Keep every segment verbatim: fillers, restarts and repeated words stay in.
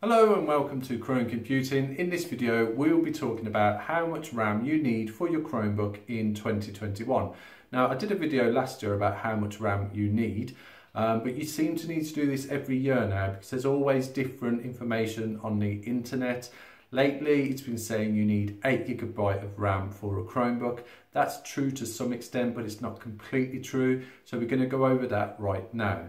Hello and welcome to Chrome Computing. In this video we will be talking about how much RAM you need for your Chromebook in twenty twenty-one. Now I did a video last year about how much RAM you need, um, but you seem to need to do this every year now because there's always different information on the internet. Lately it's been saying you need eight gigabyte of RAM for a Chromebook. That's true to some extent, but it's not completely true, so we're going to go over that right now.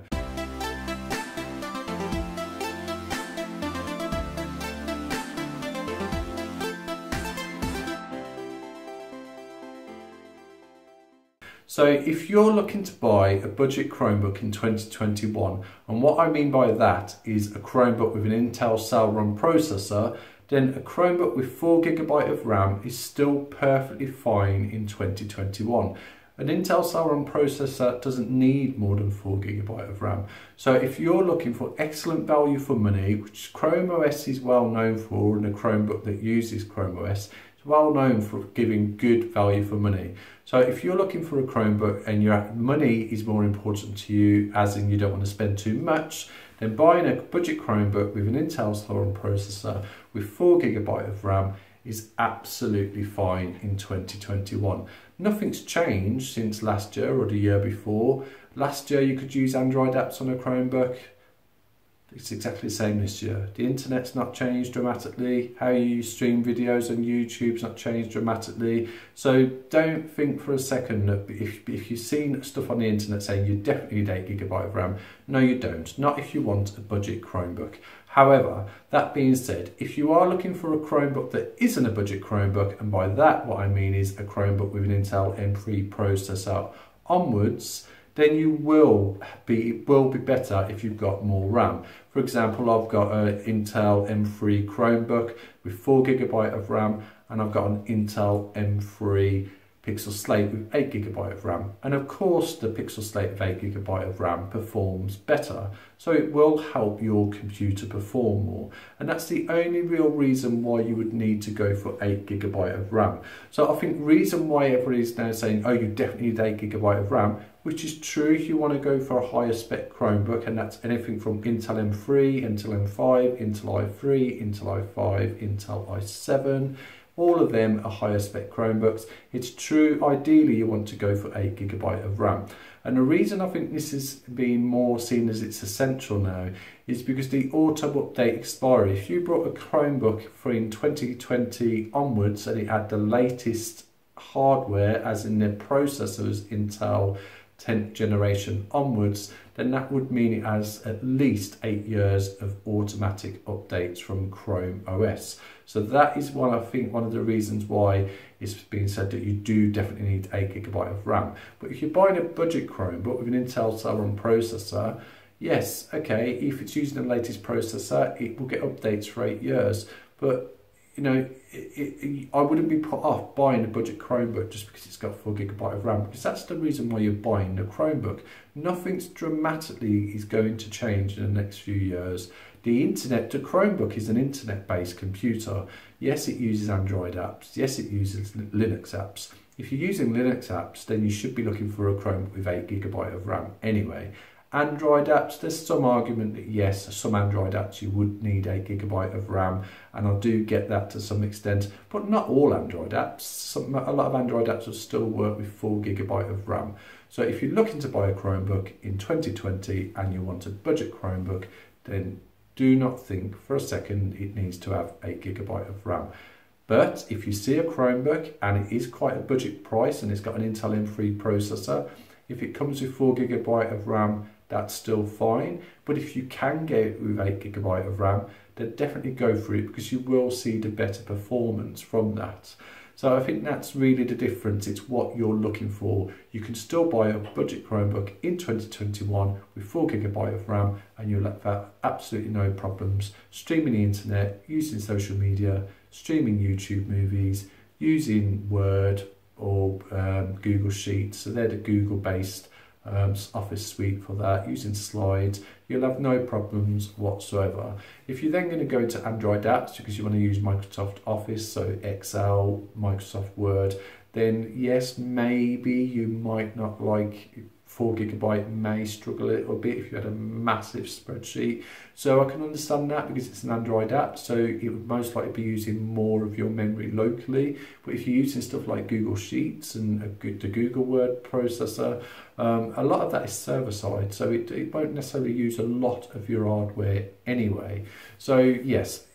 So if you're looking to buy a budget Chromebook in twenty twenty-one, and what I mean by that is a Chromebook with an Intel Celeron processor, then a Chromebook with four gigabyte of RAM is still perfectly fine in twenty twenty-one. An Intel Celeron processor doesn't need more than four gigabyte of RAM. So if you're looking for excellent value for money, which Chrome O S is well known for, and a Chromebook that uses Chrome O S, well known for giving good value for money. So if you're looking for a Chromebook and your money is more important to you, as in you don't want to spend too much, then buying a budget Chromebook with an Intel Celeron processor with four gigabyte of RAM is absolutely fine in twenty twenty-one. Nothing's changed since last year or the year before. Last year you could use Android apps on a Chromebook. It's exactly the same this year. The internet's not changed dramatically. How you stream videos on YouTube's not changed dramatically. So don't think for a second that if, if you've seen stuff on the internet saying you definitely need eight gigabyte of RAM. No, you don't. Not if you want a budget Chromebook. However, that being said, if you are looking for a Chromebook that isn't a budget Chromebook, and by that what I mean is a Chromebook with an Intel M three processor onwards, then you will be will be better if you've got more RAM. For example, I've got an Intel M three Chromebook with four gigabyte of RAM, and I've got an Intel M three Pixel Slate with eight gigabyte of RAM. And of course, the Pixel Slate with eight gigabyte of RAM performs better, so it will help your computer perform more. And that's the only real reason why you would need to go for eight gigabyte of RAM. So I think reason why everybody's now saying, oh, you definitely need eight gigabyte of RAM, which is true if you want to go for a higher spec Chromebook, and that's anything from Intel M three, Intel M five, Intel i three, Intel i five, Intel i seven. All of them are higher spec Chromebooks. It's true, ideally you want to go for eight gigabyte of RAM. And the reason I think this is being more seen as it's essential now is because the auto update expiry. If you brought a Chromebook from twenty twenty onwards and it had the latest hardware, as in their processors, Intel tenth generation onwards, then that would mean it has at least eight years of automatic updates from Chrome O S. So that is one, I think, one of the reasons why it's been said that you do definitely need eight gigabyte of RAM. But if you're buying a budget Chromebook with an Intel Celeron processor, yes, okay, if it's using the latest processor, it will get updates for eight years. But you know, it, it, I wouldn't be put off buying a budget Chromebook just because it's got four gigabyte of RAM, because that's the reason why you're buying a Chromebook. Nothing's dramatically is going to change in the next few years. The internet, the Chromebook is an internet-based computer. Yes, it uses Android apps. Yes, it uses Linux apps. If you're using Linux apps, then you should be looking for a Chromebook with eight gigabyte of RAM anyway. Android apps, there's some argument that yes, some Android apps you would need eight gigabyte of RAM, and I do get that to some extent, but not all Android apps. Some, a lot of Android apps will still work with four gigabyte of RAM. So if you're looking to buy a Chromebook in twenty twenty and you want a budget Chromebook, then do not think for a second it needs to have eight gigabyte of RAM. But if you see a Chromebook and it is quite a budget price and it's got an Intel M three processor, if it comes with four gigabyte of RAM, that's still fine. But if you can get it with eight gigabyte of RAM, then definitely go for it, because you will see the better performance from that. So I think that's really the difference. It's what you're looking for. You can still buy a budget Chromebook in twenty twenty-one with four gigabyte of RAM, and you'll have absolutely no problems streaming the internet, using social media, streaming YouTube movies, using Word or um, Google Sheets. So they're the Google-based Um, Office suite for that, using slides. You'll have no problems whatsoever. If you're then going to go to Android apps because you want to use Microsoft Office, so Excel, Microsoft Word, then yes, maybe you might not like four gigabyte may struggle a little bit if you had a massive spreadsheet. So I can understand that because it's an Android app, so it would most likely be using more of your memory locally. But if you're using stuff like Google Sheets and a good, the Google Word processor, um, a lot of that is server side, so it, it won't necessarily use a lot of your hardware anyway. So yes,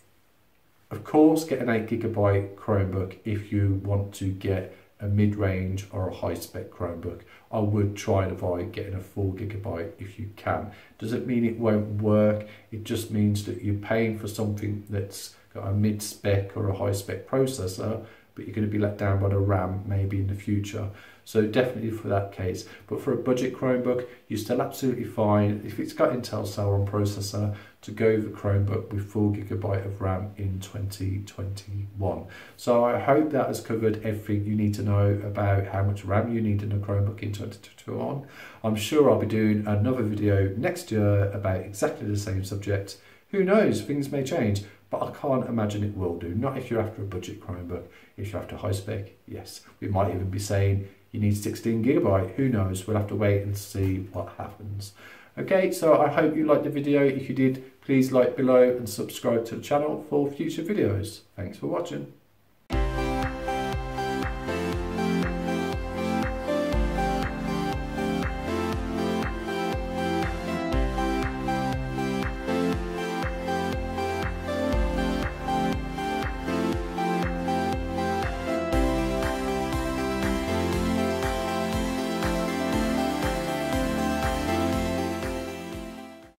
of course, get an eight gigabyte Chromebook if you want to get a mid-range or a high-spec Chromebook. I would try and avoid getting a four gigabyte if you can. Doesn't mean it won't work, it just means that you're paying for something that's got a mid-spec or a high-spec processor, but you're going to be let down by the RAM maybe in the future. So definitely for that case. But for a budget Chromebook, you're still absolutely fine, if it's got Intel Celeron processor, to go with a Chromebook with four gigabyte of RAM in twenty twenty-one. So I hope that has covered everything you need to know about how much RAM you need in a Chromebook in twenty twenty-one. I'm sure I'll be doing another video next year about exactly the same subject. Who knows, things may change, but I can't imagine it will do. Not if you're after a budget Chromebook. If you're after high spec, yes. We might even be saying you need sixteen gigabyte, who knows? We'll have to wait and see what happens. Okay, so I hope you liked the video. If you did, please like below and subscribe to the channel for future videos. Thanks for watching.